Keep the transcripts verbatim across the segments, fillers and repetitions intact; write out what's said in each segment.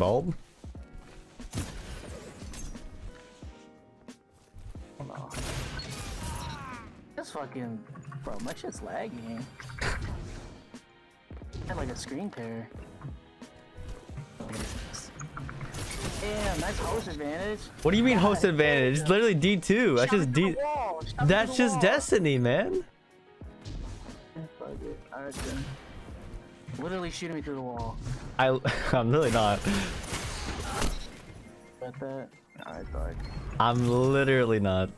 bulb? Hold on. This fucking... Bro, my shit's lagging. I had like a screen tear. Damn, that's host advantage. What do you mean God, host advantage? It's literally D two. That's just D. That's just Destiny, man. Fuck it. Alright then. Literally shooting me through the wall. I I'm really not. Got that? Alright, dog. I'm literally not.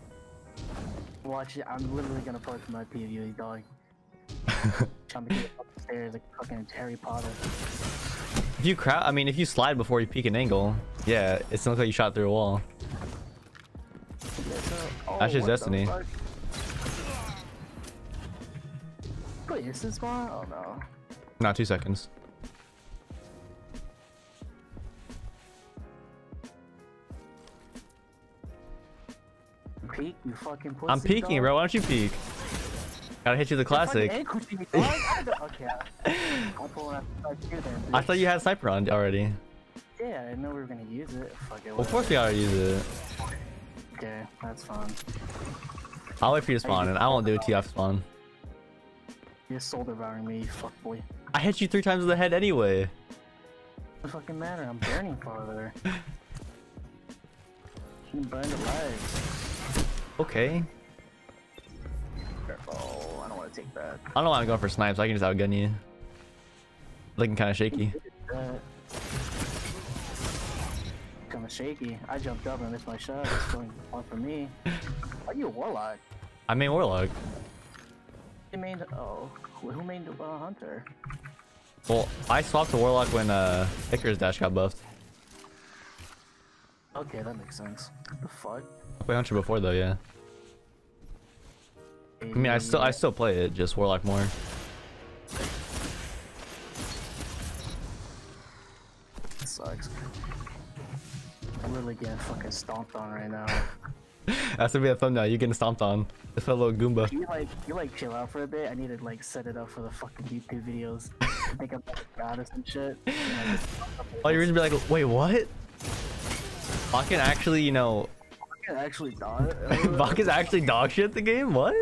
Watch it. I'm literally gonna park my P V E, dog. Trying to get upstairs like fucking Harry Potter. If you crowd, I mean, if you slide before you peek an angle, yeah, it sounds like you shot through a wall. Oh, that's just Destiny. Wait, is this one? Oh no. Not two seconds. Peek, you fucking pussy, I'm peeking, dog. Bro. Why don't you peek? Gotta hit you the classic. I thought you had sniper on already. Yeah, I know we were gonna use it. Fuck it. Well, of course you gotta use it. Okay, that's fine. I'll wait for you to spawn, and I won't do it to you off spawn. You're soul devouring me, fuck boy. I hit you three times in the head anyway. Doesn't fucking matter. I'm burning farther. You can burn the legs. Okay. Careful. Take that. I don't know why I'm going for snipes. I can just outgun you. Looking kind of shaky. Kind of shaky. I jumped up and missed my shot. It's going on for me. Why are you a warlock? I main warlock. You main? Oh, who main the uh, hunter? Well, I swapped to warlock when uh Hicker's dash got buffed. Okay, that makes sense. What the fuck? I played hunter before though, yeah. I mean, I still I still play it, just warlock more. That sucks. I'm literally getting fucking stomped on right now. That's gonna be a thumbnail. You're getting stomped on. The fellow Goomba. You like you like chill out for a bit. I need to like set it up for the fucking YouTube videos. I think I'm like baddest and shit. And oh, you're gonna be like, wait, what? I can actually, you know. Actually, dog. Bach is actually dog shit at the game. What?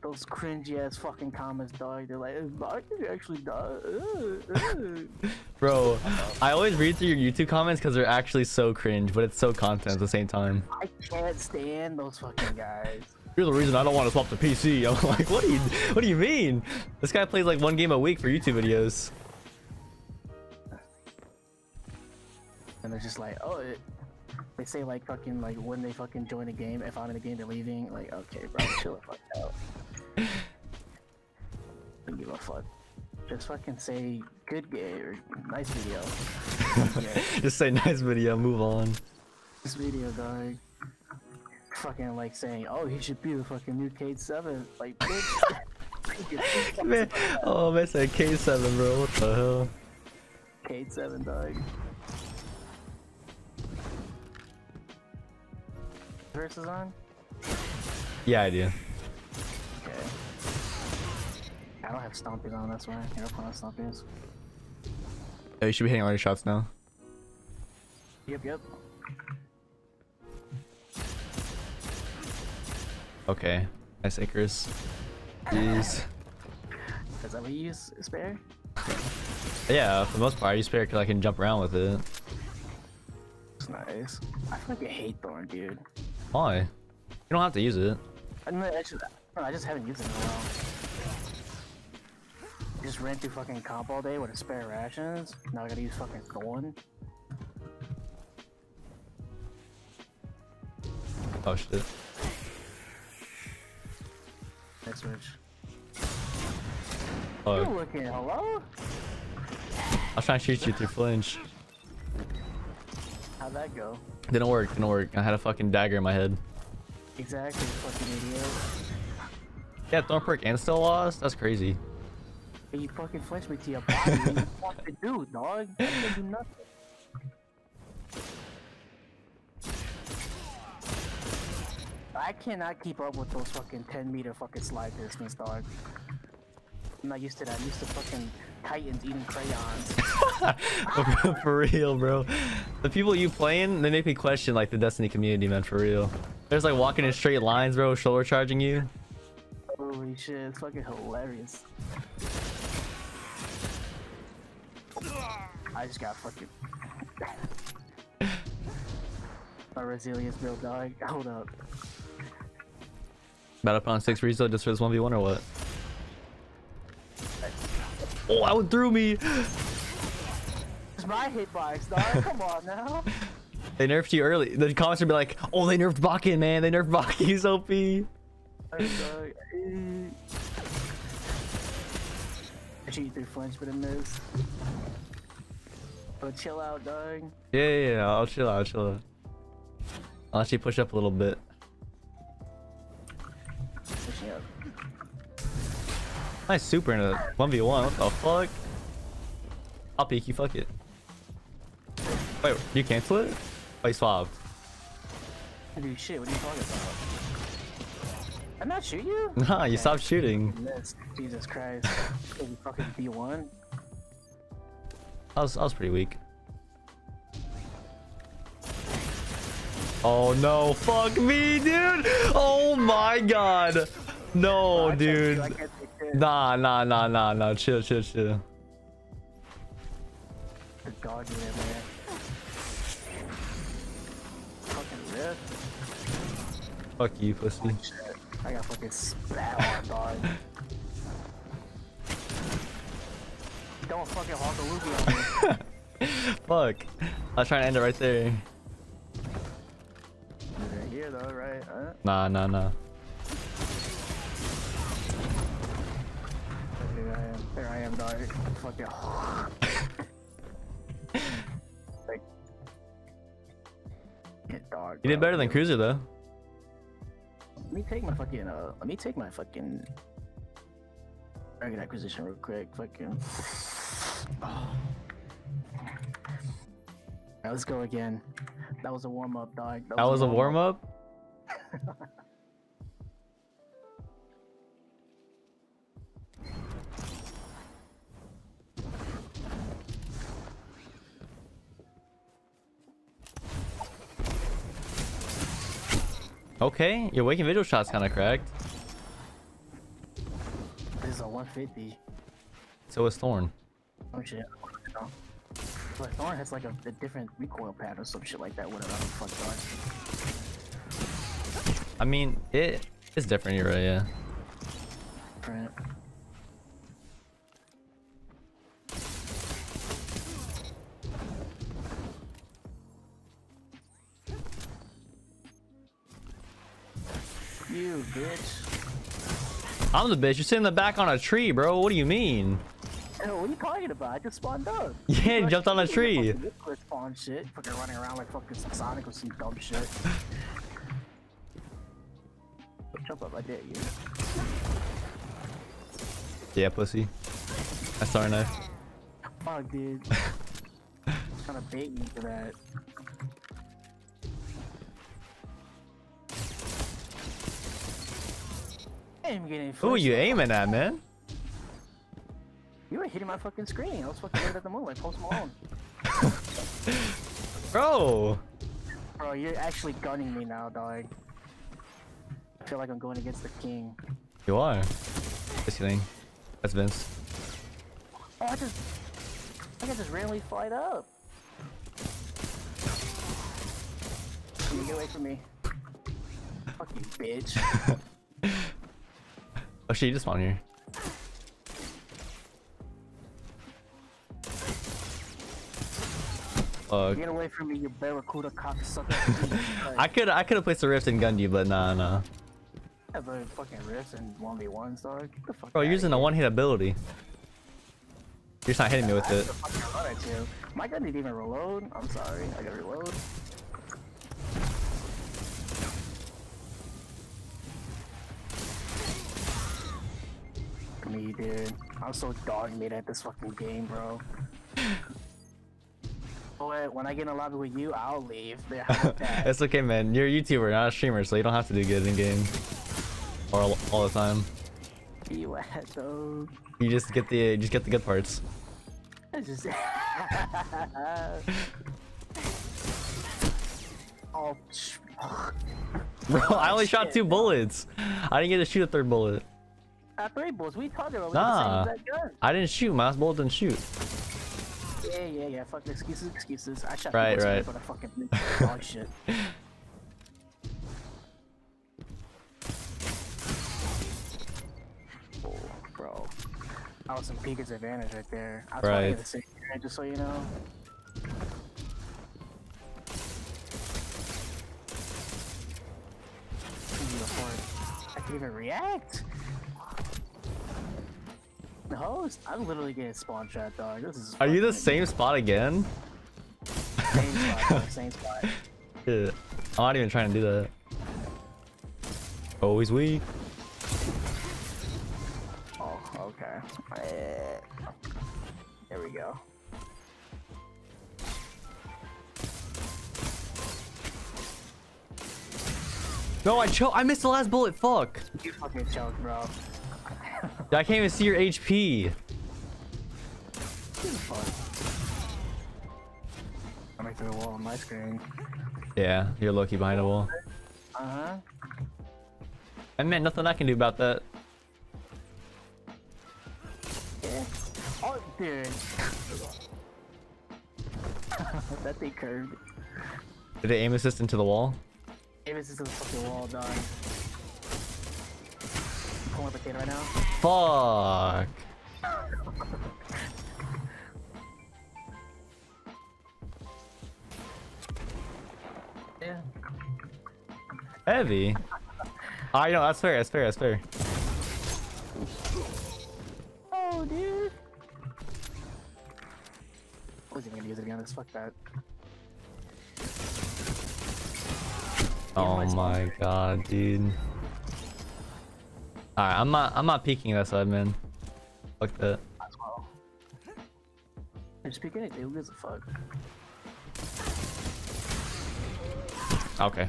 Those cringy ass fucking comments, dog. They're like, is Bach is actually dog. Bro, I always read through your YouTube comments because they're actually so cringe, but it's so content at the same time. I can't stand those fucking guys. You're the reason I don't want to swap to P C. I'm like, what do you, what do you mean? This guy plays like one game a week for YouTube videos. And they're just like, oh. It They say like fucking like when they fucking join a game, if I'm in a game they're leaving, like okay bro, chill the fuck out. Don't give a fuck. Just fucking say good game or nice video. Yeah. Just say nice video, move on. This video dog. Fucking like saying, oh he should be the fucking new K seven. Like bitch. Man, oh man said K seven bro, what the hell? K seven dog. Versus on? Yeah, I do. Okay. I don't have stompies on, that's why. I don't have stompies. Oh, you should be hitting all your shots now. Yep, yep. Okay. Nice Icarus. Jeez. Is that what you use? Spare? Yeah, for the most part, I use spare because I can jump around with it. It's nice. I fucking hate Thorn, dude. Why? You don't have to use it. I, mean, I, just, I just haven't used it in a while. I just ran through fucking comp all day with a spare rations. Now I gotta use fucking Thorn. Oh shit. Next switch. Oh. You're looking, hello? I was trying to shoot you through flinch. How'd that go? Didn't work, didn't work. I had a fucking dagger in my head. Exactly, fucking idiot. Yeah, Thorn perk and still lost? That's crazy. You fucking flinched me to your body. What do you want to do, dog? I can't do nothing. I cannot keep up with those fucking ten meter fucking slide distance, dog. I'm not used to that. I'm used to fucking Titans eating crayons. for, for real, bro. The people you playing, they make me question like the Destiny community, man. For real. There's like walking in straight lines, bro. Shoulder charging you. Holy shit! It's fucking hilarious. I just got fucking. My resilience build, dog. Hold up. Battlepon six rezo just for this one v one or what? Oh, that one threw me! It's my hitbox, dog. Come on now. They nerfed you early. The comments would be like, oh, they nerfed Bakken, man. They nerfed Bakken. He's O P. I shoot you through flinch, but I missed. But chill out, dog. Yeah, yeah, yeah. I'll chill out. I'll chill out. I'll actually push up a little bit. Pushing up. Nice super in a one v one. What the fuck? I'll peek you. Fuck it. Wait, you cancel it? Oh, he swabbed. Dude, shit, what are you talking about? I'm not shooting you? Nah, you okay. Stopped shooting. Jesus Christ. You fucking B one? I was, I was pretty weak. Oh no, fuck me, dude! Oh my god! No, dude. Nah, nah, nah, nah, nah. Chill, chill, chill. The dog in there, man. Fucking rip. Fuck you, pussy. Oh, shit. I got fucking spat on, dog. Don't fucking hawk a loopy on me. Fuck. I was trying to end it right there. Here though, right? Huh? Nah, nah, nah. There I am. There I am, dog. Fuck yeah. Like, get dog. You did better than Cruiser though. Let me take my fucking. Uh, let me take my fucking. Target acquisition real quick. Fucking. Oh. Right, let's go again. That was a warm up, dog. That, that was a warm up. Okay, your waking visual shot's kind of cracked. This is a one fifty. So is Thorn. Oh shit. But Thorn has like a, a different recoil pad or some shit like that. Whatever. Fuck Thorn. I mean, it is different. You're right, yeah. Different. You bitch. I'm the bitch. You're sitting in the back on a tree, bro. What do you mean? Yo, what are you talking about? I just spawned up. Yeah, you jumped on a tree. Fucking spawn shit. Fucking running around like fucking Sonic or some dumb shit. Jump up, I dare you. Yeah, pussy. I saw a knife. Fuck, dude. Trying to bait me for that. Who are you aiming at, man? You were hitting my fucking screen. I was fucking right at the moon, like Post Malone. Bro! Bro, you're actually gunning me now, dog. I feel like I'm going against the king. You are. Just kidding. That's Vince. Oh, I just... I can just randomly fight up. You get away from me. Fuck you, bitch. Oh shit, you just spawned here. Fuck. Get away from me, you barracuda cocksucker. I could I could have placed a rift and gunned you, but nah, nah. Yeah, but fucking rifts and one v ones, dog. Get the fuck Bro, you're using a one-hit ability. You're just not hitting yeah, me with I it. Run My gun didn't even reload. I'm sorry, I gotta reload. Me, dude. I'm so dog made at this fucking game, bro. When I get in a lobby with you, I'll leave. It's okay, man. You're a YouTuber, not a streamer, so you don't have to do good in game or all, all the time. You asshole. You just get the you just get the good parts. I just oh, bro, I only oh, shot shit, two bullets. I didn't get to shoot a third bullet. Uh, three bullets. We talked about nah. that gun. I didn't shoot. My bullet didn't shoot. Yeah, yeah, yeah. Fuck the excuses, excuses. I shot right, right. for the fucking dog shit. Oh, bro, that was some peak advantage right there. I was right. trying to get the same here, just so you know. I can't even react. The host, I'm literally getting spawn trap, dog. This is. Are you the same spot again? Same spot. Same spot. Yeah. I'm not even trying to do that. Always weak. Oh, okay. Uh, there we go. No, I choked. I missed the last bullet. Fuck. You fucking choked, bro. Dude, I can't even see your H P. I'm right through the wall on my screen. Yeah, you're lucky behind a wall. Uh huh. I meant nothing I can do about that. Yeah. Oh, dude. That thing curved. Did it aim assist into the wall? Aim assist to the fucking wall, dog. With the kid right now. Fuck. Yeah. Heavy. Ah, you know that's fair. That's fair. That's fair. Oh, dude. I wasn't gonna use it again. Let's fuck that. Oh my god, dude. Alright, I'm not I'm not peeking that side, man. Fuck that. I'm just peeking it, dude. Who gives a fuck? Okay.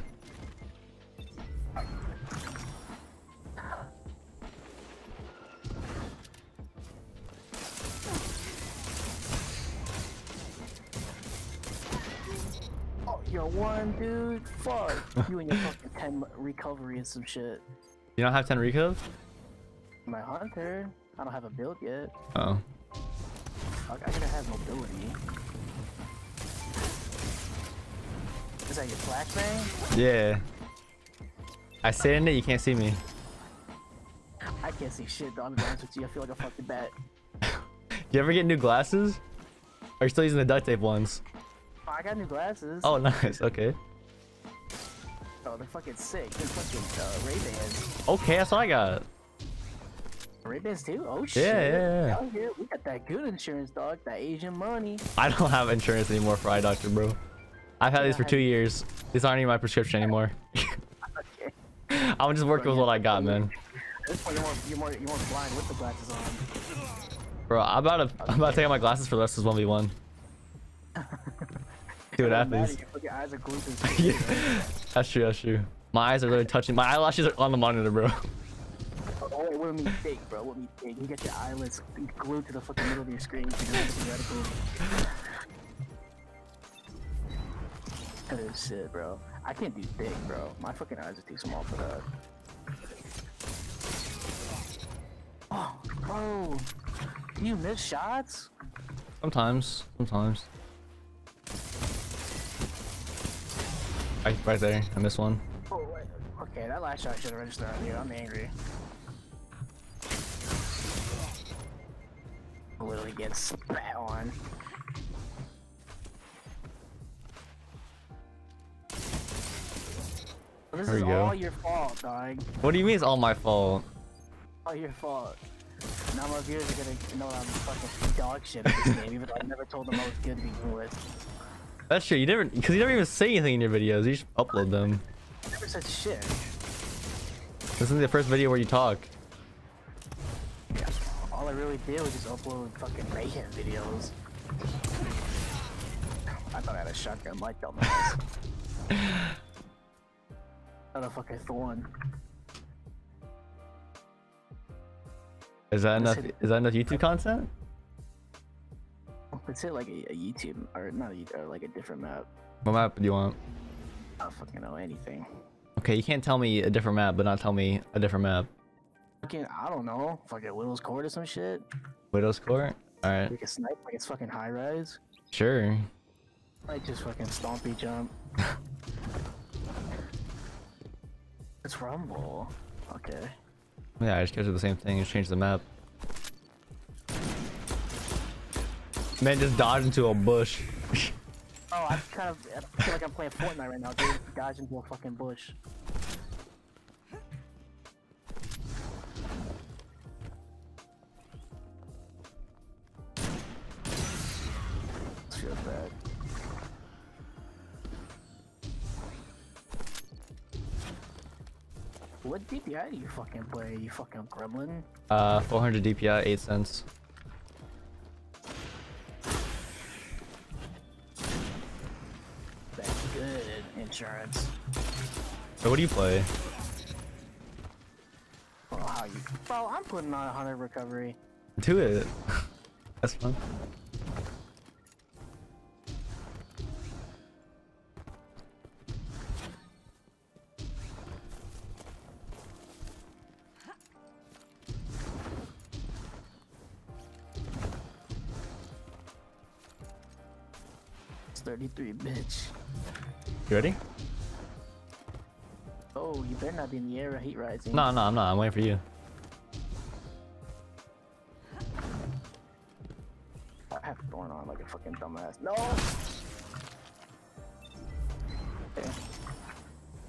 Oh, you're one, dude. Fuck. You and your fucking ten recovery and some shit. You don't have ten recov? My hunter. I don't have a build yet. Oh. Fuck, I gotta have mobility. Is that your flash thing? Yeah. I stay in it, you can't see me. I can't see shit, though. I'm gonna be honest with you. I feel like a fucking bat. You ever get new glasses? Or are you still using the duct tape ones? Oh, I got new glasses. Oh, nice. Okay. Oh, they're fucking sick. They're fucking uh, Ray-Bans. Okay, that's what I got. Ray-Bans too? Oh shit. Yeah, yeah, yeah. We got that good insurance, dog. That Asian money. I don't have insurance anymore for eye doctor, bro. I've had yeah, these for two years. These aren't even my prescription anymore. Okay. I'm just working bro, with what I got, man. At this point, you're more, you're, more, you're more blind with the glasses on. Bro, I'm about to, I'm about to take out my glasses for the rest of this one v one. Dude, athletes. Your eyes are glued to the yeah. That's true, that's true. My eyes are really touching. My eyelashes are on the monitor, bro. Oh, it wouldn't be big, bro. It wouldn't be big. You get your eyelids glued to the fucking middle of your screen. That is shit, bro. I can't do big, bro. My fucking eyes are too small for that. Oh, bro. Do you miss shots? Sometimes. Sometimes. Right, right there, I missed one. Oh, okay, that last shot should have registered on you. I'm angry. I literally get spat on. This is go. all your fault, dog. What do you mean it's all my fault? All your fault. Now my viewers are gonna know I'm fucking dog shit at this game, even though I never told them I was good to begin with. That's true. You never, because you never even say anything in your videos. You just upload them. I never said shit. This is the first video where you talk. Yeah, all I really did was just upload fucking Rayhan videos. I thought I had a shotgun, my dumb ass. Not a fucking thorn. Is that enough? Is that enough YouTube content? Let's hit like a, a YouTube or not a, or like a different map. What map do you want? I don't fucking know anything. Okay, you can't tell me a different map, but not tell me a different map. Fucking, I don't know. Fucking Widow's Court or some shit. Widow's Court. All right. Like a snipe, like it's fucking high rise. Sure. Like just fucking stompy jump. It's Rumble. Okay. Yeah, I just go to the same thing and change the map. Man, just dodge into a bush. Oh, I kind of I feel like I'm playing Fortnite right now, dude. Dodge into a fucking bush. What D P I do you fucking play, you fucking gremlin? Uh, four hundred D P I, eight cents. That's good insurance. So what do you play? Bro, how you... Bro, I'm putting on one hundred recovery. Do it. That's fun. thirty-three, bitch. You ready? Oh, you better not be in the air heat rising. No, no, I'm not. I'm waiting for you. I have it going on like a fucking dumbass. No! Okay.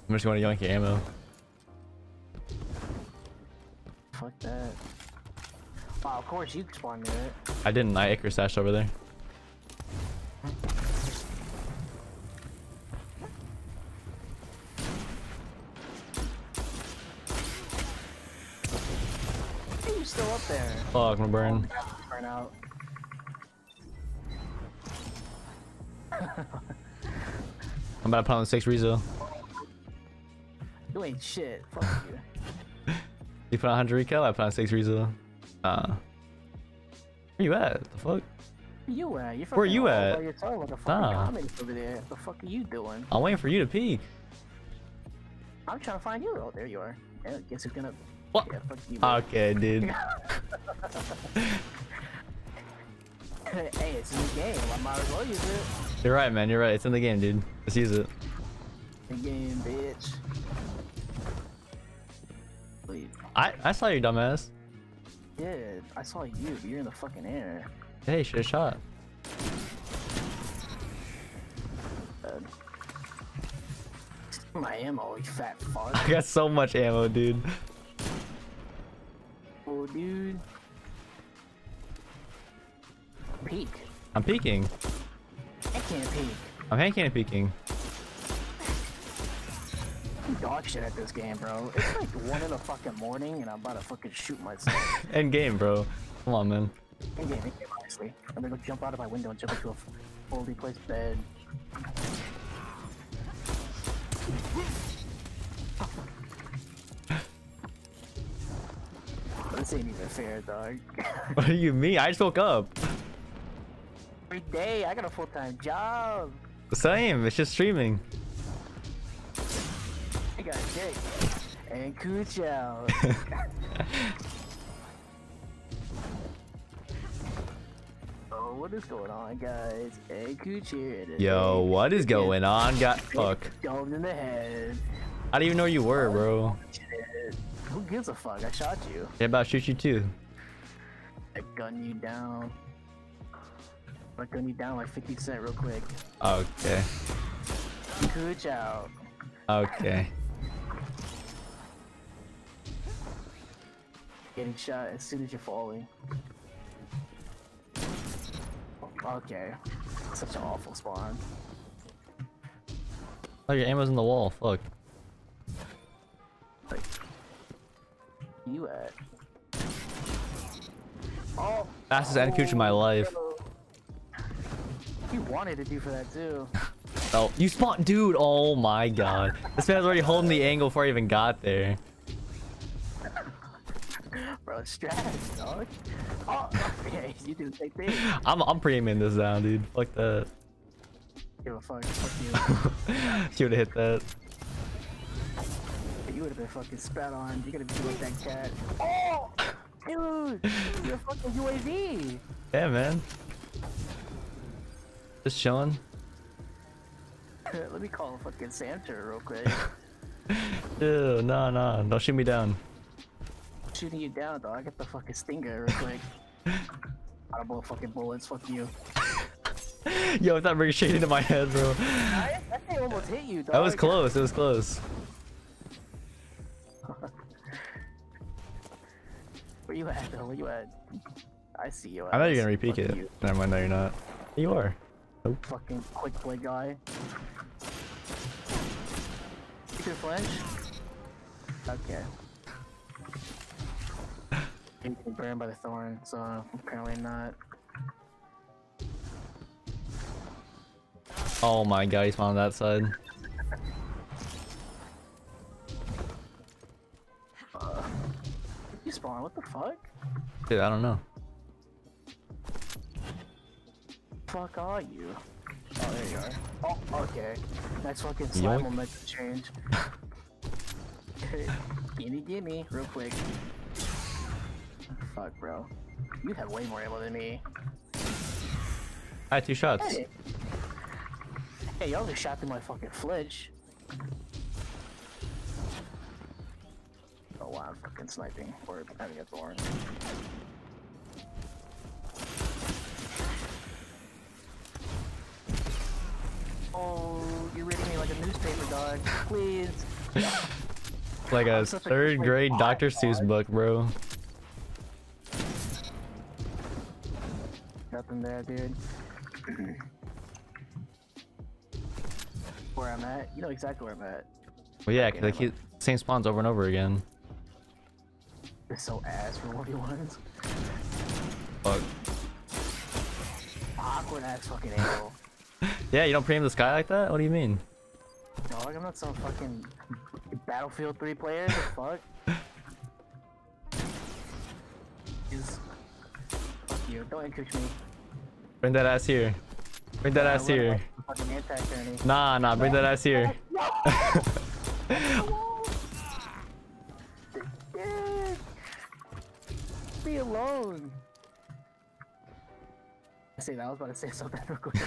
I'm just going to yank your ammo. Fuck that. Wow, of course you spawned near it. I didn't. I Icarus stashed over there. Fuck, I'm gonna burn. Burn out. I'm about to put on the six rezo. You ain't shit. Fuck you. You put on one hundred recoil, I put on six rezo. Uh, where you at? The fuck? Where you at? You're where you at? You're like a nah. Over there. What the fuck are you doing? I'm waiting for you to peek. I'm trying to find you. Oh, there you are. I guess it's gonna. What? Yeah, fuck you, okay, dude. Hey, it's in the game. I might as well use it. You're right, man. You're right. It's in the game, dude. Let's use it. The game, bitch. Please. I I saw you, dumbass. Yeah, I saw you. But you're in the fucking air. Hey, should have shot. Bad. My ammo, you fat fart. I got so much ammo, dude. Oh, dude. Peek. I'm peeking. I can't peek. I'm hand cannon peeking. I'm dog shit at this game, bro. It's like one in the fucking morning and I'm about to fucking shoot myself. End game, bro. Come on, man. End game, end game, honestly. I'm gonna go jump out of my window and jump into a fully placed bed. This ain't even fair, dog. What do you mean? I just woke up. Every day, I got a full-time job. Same, it's just streaming. I got dick and cooch out. Oh, what is going on, guys? And cooch here. Yo, what is going on, guys? Fuck. Going in the head. I didn't even know you were, bro. Who gives a fuck? I shot you. Yeah, about to shoot you too. I gun you down. I gun you down like fifty cent real quick. Okay. Cooch out. Okay. Getting shot as soon as you're falling. Okay. Such an awful spawn. Oh, your ammo's in the wall. Fuck. Like, you at? Oh, fastest end cooch in my life. You wanted to do for that too. Oh, you spawned, dude! Oh my god, this man's already holding the angle before I even got there. Bro, strats, dog. Oh, yeah, you do the same thing. I'm, I'm pre-aiming this down, dude. Fuck that. Give a fuck. Fuck you. She would've hit that. You would've been fucking spat on. You're gonna be like that cat. Oh! Dude! You're a fucking U A V! Yeah, man. Just chilling. Let me call fucking Santa real quick. Ew, nah, nah. Don't shoot me down. I'm shooting you down, though. I get the fucking stinger real quick. I don't blow fucking bullets. Fuck you. Yo, that ricocheted into my head, bro. I, that thing almost hit you, dog. That was close. It was close. Where you at, though? Where you at? I see you. I thought you were gonna repeat it. You. Never mind. No, you're not. You are. Oh. Fucking quick play guy. You can flinch? Okay. You can burn by the thorn, so apparently not. Oh my god, he's on that side. uh, you spawn? What the fuck? Dude, I don't know. Fuck are you? Oh, there you are. Oh, okay. That's fucking slime will make the change. gimme, gimme, real quick. Fuck, bro. You have way more ammo than me. I had two shots. Hey, hey y'all just shot through my fucking flinch. Oh, wow, I'm fucking sniping or having a thorn. Oh, you're reading me like a newspaper, dog. Please. Like a third grade Doctor Seuss book, bro. Nothing there, dude. Where I'm at? You know exactly where I'm at. Well, yeah, because okay, like same spawns over and over again. They're so ass for what he wants. Fuck. Awkward ass fucking angle. Yeah, you don't pre-aim the sky like that? What do you mean? No, like I'm not some fucking Battlefield three player. What the fuck? Just... Fuck you. Don't encourage me. Bring that ass here. Bring that yeah, ass here. Fucking anti-turning. Nah, nah, bring no. that ass here. No! Yeah. Leave me alone. I say that. I was about to say something real quick.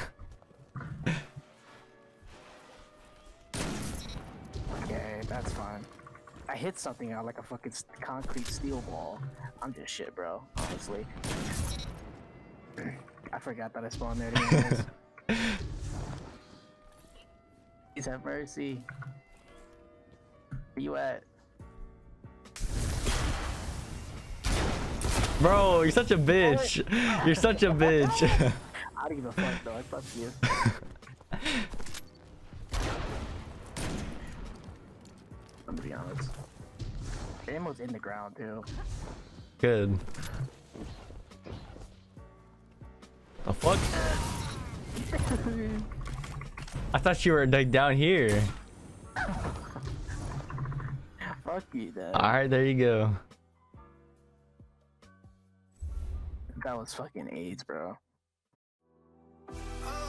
Okay, that's fine. I hit something out like a fucking concrete steel wall. I'm just shit, bro. Honestly, I forgot that I spawned there. Please have mercy. Where you at, bro? You're such a bitch. You're such a bitch. I don't give a fuck though, I fuck you. I'm gonna be honest. The ammo's in the ground too. Good. The fuck? I thought you were like down here. Fuck you though. Alright, there you go. That was fucking AIDS, bro. Oh!